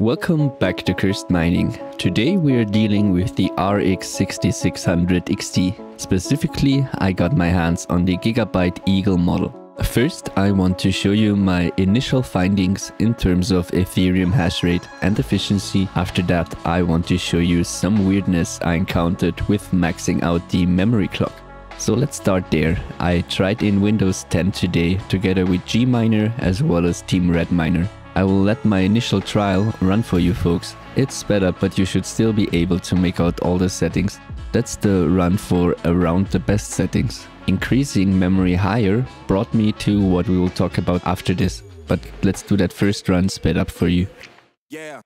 Welcome back to Cursed Mining. Today we are dealing with the RX 6600 XT. Specifically, I got my hands on the Gigabyte Eagle model. First, I want to show you my initial findings in terms of Ethereum hash rate and efficiency. After that, I want to show you some weirdness I encountered with maxing out the memory clock. So let's start there. I tried in Windows 10 today together with Gminer as well as Team Red Miner. I will let my initial trial run for you folks. It's sped up, but you should still be able to make out all the settings. That's the run for around the best settings. Increasing memory higher brought me to what we will talk about after this. But let's do that first run sped up for you. Yeah.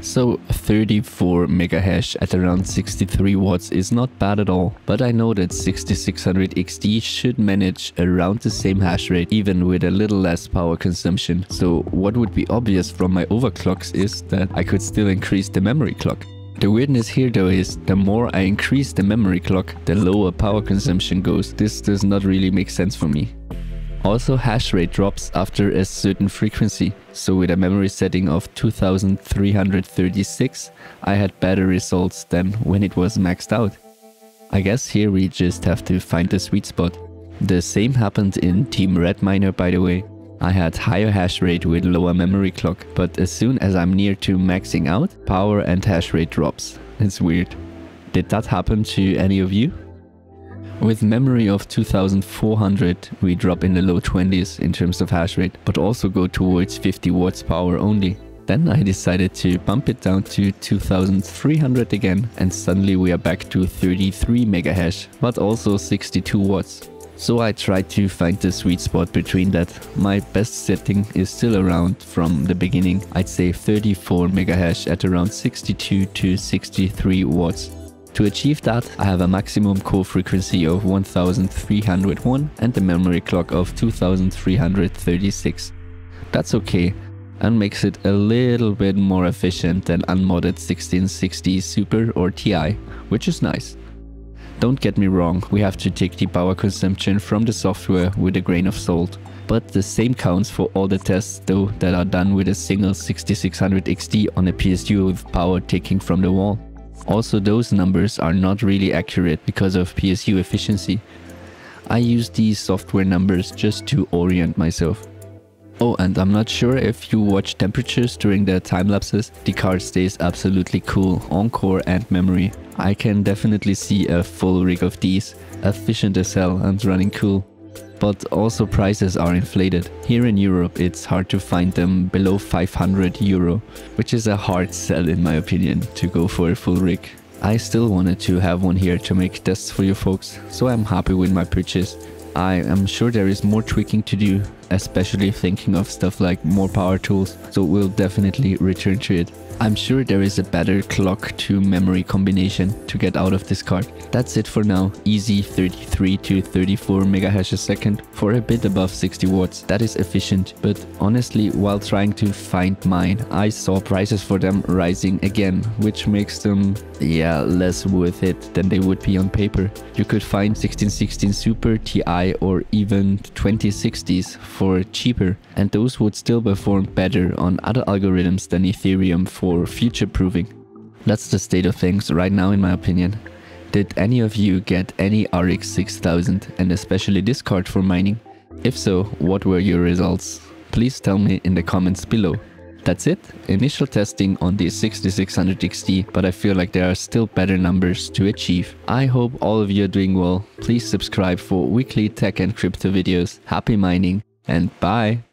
So 34 mega hash at around 63 watts is not bad at all, but I know that 6600 XT should manage around the same hash rate even with a little less power consumption. So what would be obvious from my overclocks is that I could still increase the memory clock. The weirdness here though is the more I increase the memory clock, the lower power consumption goes. This does not really make sense for me. Also, hash rate drops after a certain frequency, so with a memory setting of 2336, I had better results than when it was maxed out. I guess here we just have to find the sweet spot. The same happened in Team Red Miner, by the way. I had higher hash rate with lower memory clock, but as soon as I'm near to maxing out, power and hash rate drops. It's weird. Did that happen to any of you? With memory of 2400, we drop in the low 20s in terms of hash rate, but also go towards 50 watts power only. Then I decided to bump it down to 2300 again, and suddenly we are back to 33 mega hash, but also 62 watts. So I tried to find the sweet spot between that. My best setting is still around from the beginning. I'd say 34 mega hash at around 62 to 63 watts. To achieve that, I have a maximum core frequency of 1301 and the memory clock of 2336. That's okay, and makes it a little bit more efficient than unmodded 1660 Super or Ti, which is nice. Don't get me wrong, we have to take the power consumption from the software with a grain of salt. But the same counts for all the tests though that are done with a single 6600 XT on a PSU with power taking from the wall. Also, those numbers are not really accurate because of PSU efficiency. I use these software numbers just to orient myself. Oh, and I'm not sure if you watch temperatures during the time lapses, the card stays absolutely cool on core and memory. I can definitely see a full rig of these, efficient as hell and running cool. But also prices are inflated. Here in Europe it's hard to find them below 500 euro, which is a hard sell in my opinion to go for a full rig. I still wanted to have one here to make tests for you folks, so I'm happy with my purchase. I am sure there is more tweaking to do, especially thinking of stuff like more power tools, so we'll definitely return to it. I'm sure there is a better clock to memory combination to get out of this card. That's it for now. Easy 33 to 34 megahash a second for a bit above 60 watts. That is efficient, but honestly, while trying to find mine, I saw prices for them rising again, which makes them, yeah, less worth it than they would be on paper. You could find 1660 Super, Ti or even 2060s for cheaper, and those would still perform better on other algorithms than Ethereum for future-proofing. That's the state of things right now in my opinion. Did any of you get any RX 6000 and especially this card for mining? If so, what were your results? Please tell me in the comments below. That's it, initial testing on the 6600 XT, but I feel like there are still better numbers to achieve. I hope all of you are doing well. Please subscribe for weekly tech and crypto videos. Happy mining and bye!